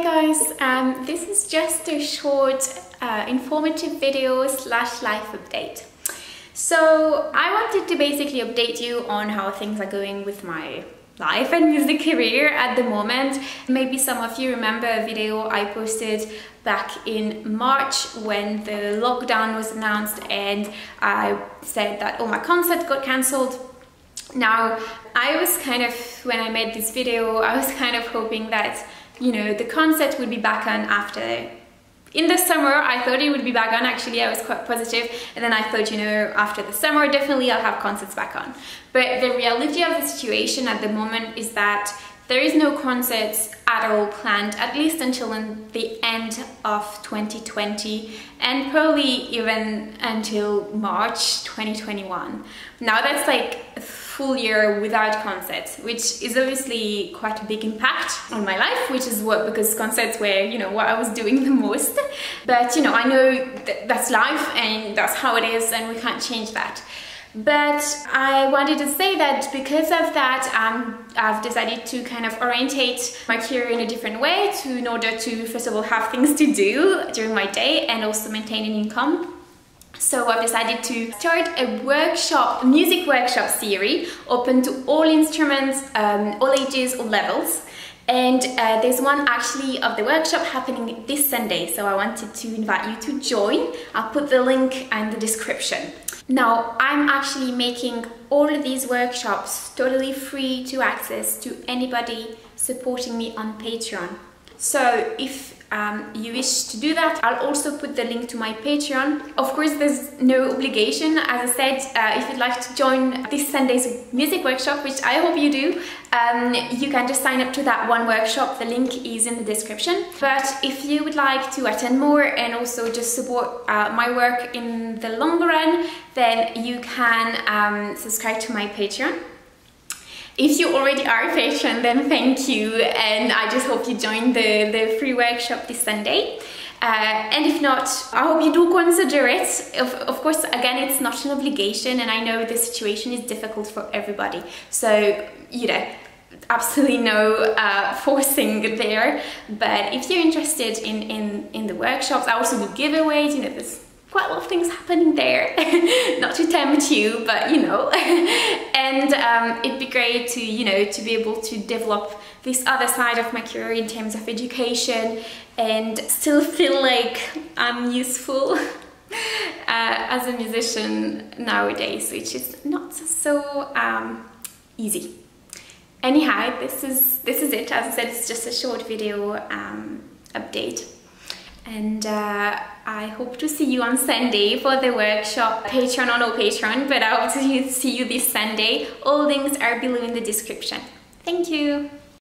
Hey guys, this is just a short informative video / life update. So I wanted to basically update you on how things are going with my life and music career at the moment. Maybe some of you remember a video I posted back in March when the lockdown was announced and I said that all my concerts got cancelled. Now, when I made this video, I was kind of hoping that the concert would be back on after. In the summer, I thought it would be back on, actually I was quite positive, and then I thought, after the summer definitely I'll have concerts back on. But the reality of the situation at the moment is that there is no concerts at all planned, at least until the end of 2020 and probably even until March 2021. Now that's like a full year without concerts, which is obviously quite a big impact on my life, which is what, because concerts were, what I was doing the most. But, I know that's life and that's how it is and we can't change that. But I wanted to say that because of that, I've decided to kind of orientate my career in a different way in order to, first of all, have things to do during my day and also maintain an income. So I've decided to start a workshop, music workshop series open to all instruments, all ages, all levels. And there's one actually of the workshop happening this Sunday, so I wanted to invite you to join. I'll put the link in the description. Now, I'm actually making all of these workshops totally free to access to anybody supporting me on Patreon. So if you wish to do that, I'll also put the link to my Patreon. Of course, there's no obligation. As I said, if you'd like to join this Sunday's music workshop, which I hope you do, you can just sign up to that one workshop. The link is in the description. But if you would like to attend more and also just support my work in the longer run, then you can subscribe to my Patreon. If you already are a patron, then thank you, and I just hope you join the free workshop this Sunday. And if not, I hope you do consider it. Of course, again, it's not an obligation, and I know the situation is difficult for everybody. So, absolutely no forcing there. But if you're interested in the workshops, I also do giveaways, there's quite a lot of things happening there. Not to tempt you, but and it'd be great to to be able to develop this other side of my career in terms of education and still feel like I'm useful as a musician nowadays, which is not so easy. Anyhow, this is it. As I said, it's just a short video update. And I hope to see you on Sunday for the workshop, Patreon or no Patreon, but I hope to see you this Sunday. All links are below in the description. Thank you!